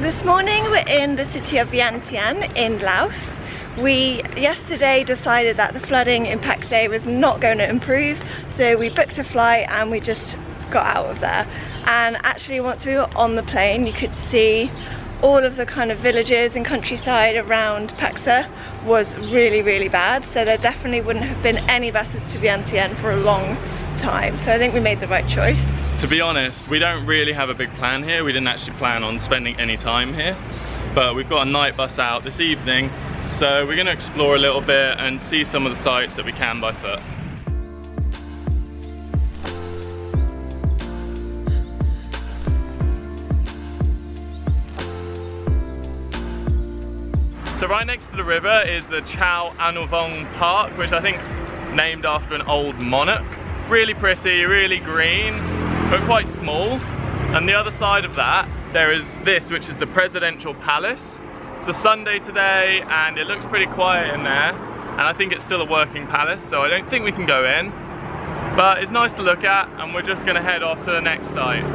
This morning we're in the city of Vientiane in Laos. We yesterday decided that the flooding in Pakse was not going to improve, so we booked a flight and we just got out of there. And actually once we were on the plane you could see all of the kind of villages and countryside around Pakse was really bad, so there definitely wouldn't have been any buses to Vientiane for a long time, so I think we made the right choice. To be honest, we don't really have a big plan here. We didn't actually plan on spending any time here, but we've got a night bus out this evening, so we're going to explore a little bit and see some of the sites that we can by foot. So right next to the river is the Chao Anuvong Park, which I think is named after an old monarch. Really pretty, really green, but quite small. And the other side of that, there is this, which is the Presidential Palace. It's a Sunday today, and it looks pretty quiet in there. And I think it's still a working palace, so I don't think we can go in. But it's nice to look at, and we're just gonna head off to the next site.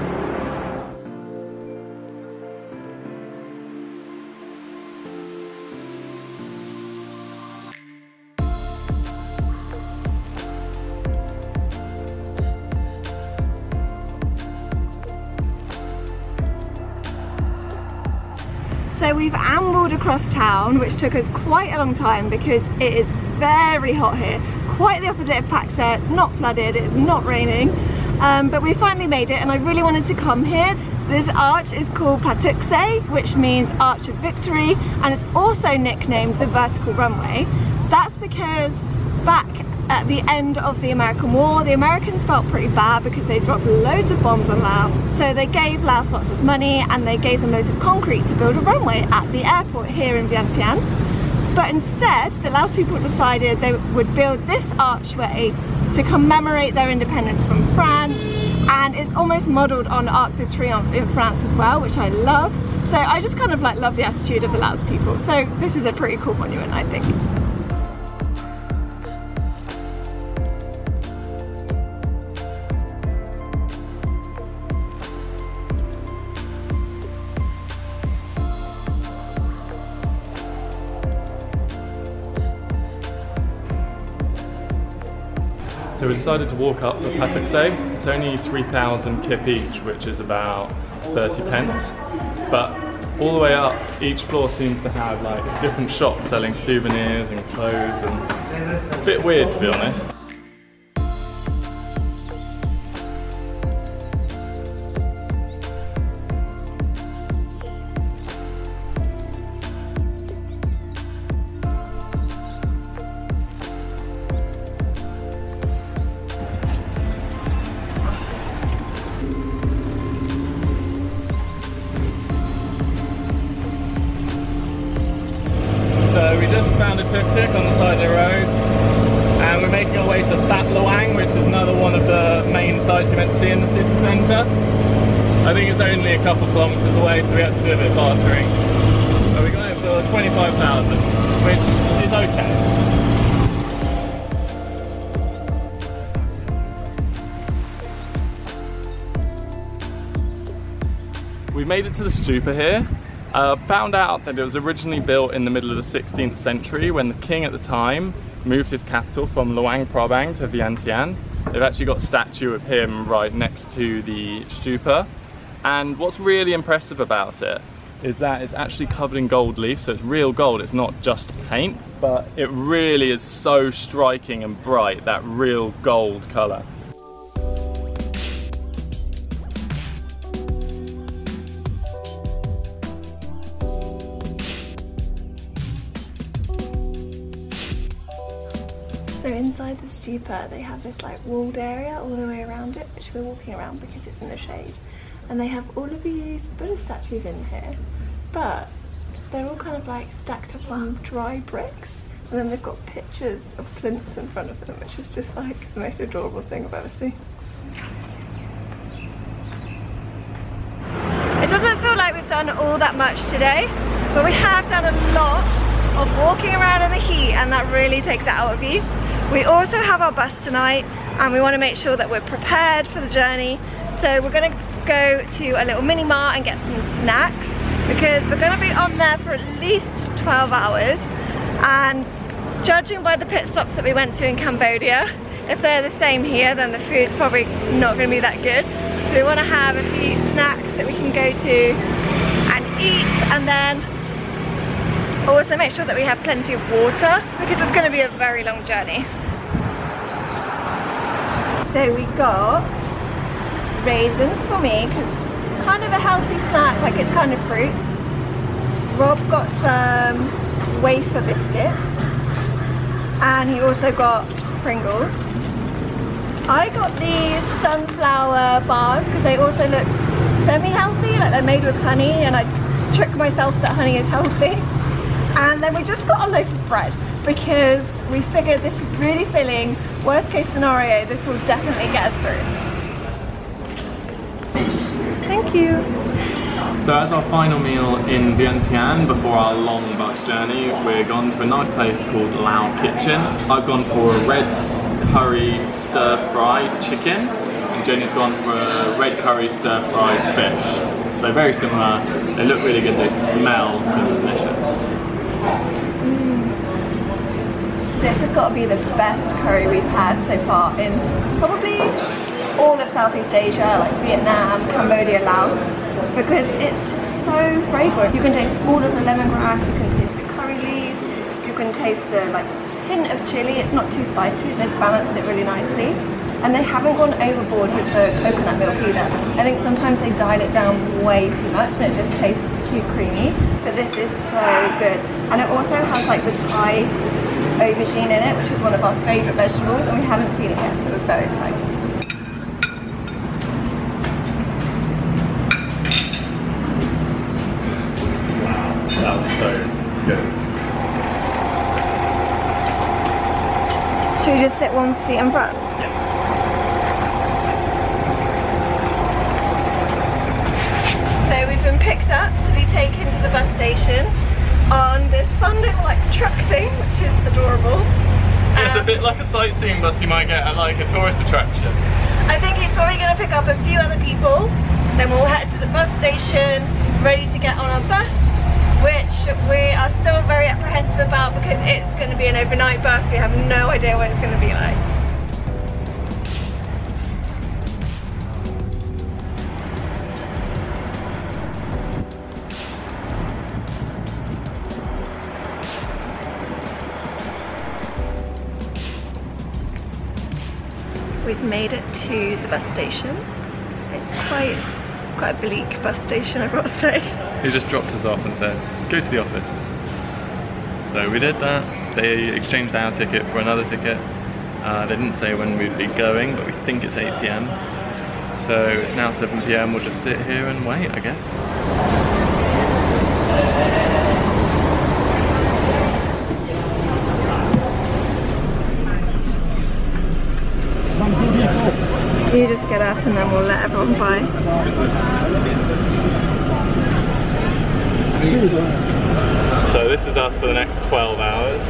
So we've ambled across town, which took us quite a long time because it is very hot here. Quite the opposite of Pakse. It's not flooded, it's not raining, but we finally made it, and I really wanted to come here. This arch is called Patuxay, which means Arch of Victory, and it's also nicknamed the Vertical Runway. That's because back at the end of the American War, the Americans felt pretty bad because they dropped loads of bombs on Laos. So they gave Laos lots of money and they gave them loads of concrete to build a runway at the airport here in Vientiane. But instead, the Laos people decided they would build this archway to commemorate their independence from France, and it's almost modelled on Arc de Triomphe in France as well, which I love. So I just kind of like love the attitude of the Laos people. So this is a pretty cool monument, I think. So we decided to walk up the Patuxay. It's only 3,000 kip each, which is about 30 pence. But all the way up, each floor seems to have like different shops selling souvenirs and clothes, and it's a bit weird to be honest. Found a tuk-tuk on the side of the road, and we're making our way to That Luang, which is another one of the main sites you meant to see in the city centre. I think it's only a couple of kilometres away, so we had to do a bit of bartering. But we got it for 25,000, which is okay. We made it to the stupa here. Found out that it was originally built in the middle of the 16th century when the king at the time moved his capital from Luang Prabang to Vientiane. They've actually got a statue of him right next to the stupa. And what's really impressive about it is that it's actually covered in gold leaf, so it's real gold, it's not just paint, but it really is so striking and bright, that real gold colour. So inside the stupa they have this like walled area all the way around it, which we're walking around because it's in the shade, and they have all of these Buddha statues in here, but they're all kind of like stacked up on dry bricks, and then they've got pictures of plinths in front of them, which is just like the most adorable thing I've ever seen. It doesn't feel like we've done all that much today, but we have done a lot of walking around in the heat, and that really takes it out of you. We also have our bus tonight, and we want to make sure that we're prepared for the journey. So we're going to go to a little mini mart and get some snacks, because we're going to be on there for at least 12 hours, and judging by the pit stops that we went to in Cambodia, if they're the same here, then the food's probably not going to be that good. So we want to have a few snacks that we can go to and eat, and then also make sure that we have plenty of water because it's going to be a very long journey. So we got raisins for me because kind of a healthy snack, like it's kind of fruit. Rob got some wafer biscuits and he also got Pringles. I got these sunflower bars because they also looked semi-healthy, like they're made with honey, and I tricked myself that honey is healthy. And then we just got a loaf of bread because we figured this is really filling. Worst case scenario, this will definitely get us through. Thank you. So as our final meal in Vientiane before our long bus journey, we're gone to a nice place called Lao Kitchen. I've gone for a red curry stir-fried chicken, and Jenny's gone for a red curry stir-fried fish. So very similar, they look really good, they smell delicious. This has got to be the best curry we've had so far in probably all of Southeast Asia, like Vietnam, Cambodia, Laos, because it's just so fragrant. You can taste all of the lemongrass, you can taste the curry leaves, you can taste the like hint of chili. It's not too spicy, they've balanced it really nicely. And they haven't gone overboard with the coconut milk either. I think sometimes they dial it down way too much and it just tastes too creamy. But this is so good. And it also has like the Thai aubergine in it, which is one of our favourite vegetables, and we haven't seen it yet, so we're very excited. That was so good. Should we just sit one seat in front? Yeah. So we've been picked up to be taken to the bus station on this fun little like truck thing, which is adorable. Yeah, it's a bit like a sightseeing bus you might get at like a tourist attraction. I think he's probably going to pick up a few other people, then we'll head to the bus station, ready to get on our bus, which we are still very apprehensive about because it's going to be an overnight bus. We have no idea what it's going to be like. We've made it to the bus station. It's quite a bleak bus station, I've got to say. He just dropped us off and said, go to the office. So we did that. They exchanged our ticket for another ticket. They didn't say when we'd be going, but we think it's 8 PM. So it's now 7 PM, we'll just sit here and wait, I guess. You just get up and then we'll let everyone by. So this is us for the next 12 hours.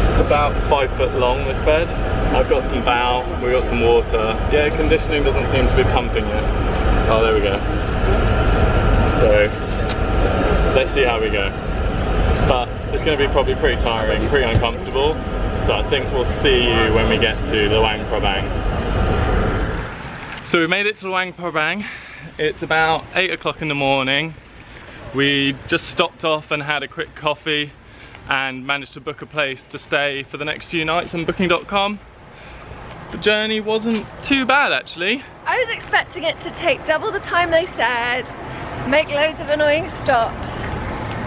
It's about 5 foot long, this bed. I've got some bow, we've got some water. The air conditioning doesn't seem to be pumping yet. Oh, there we go. So let's see how we go. But it's going to be probably pretty tiring, pretty uncomfortable. So I think we'll see you when we get to Luang Prabang. So we made it to Luang Prabang. It's about 8 o'clock in the morning. We just stopped off and had a quick coffee and managed to book a place to stay for the next few nights on Booking.com. The journey wasn't too bad actually. I was expecting it to take double the time they said, make loads of annoying stops,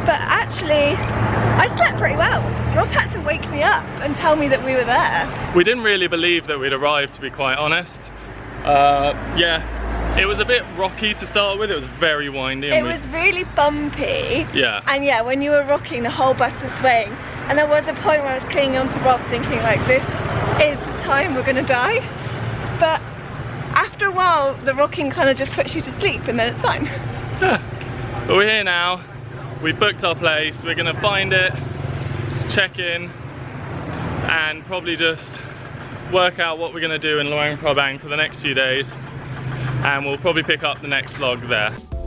but actually I slept pretty well. Rob had to wake me up and tell me that we were there. We didn't really believe that we'd arrived, to be quite honest. Yeah. It was a bit rocky to start with, it was very windy. And it was really bumpy. Yeah. And yeah, when you were rocking, the whole bus was swaying. And there was a point where I was clinging onto Rob thinking like, this is the time we're gonna die. But after a while, the rocking kind of just puts you to sleep and then it's fine. Yeah. But we're here now, we booked our place, we're gonna find it, check in, and probably just work out what we're gonna do in Luang Prabang for the next few days. And we'll probably pick up the next vlog there.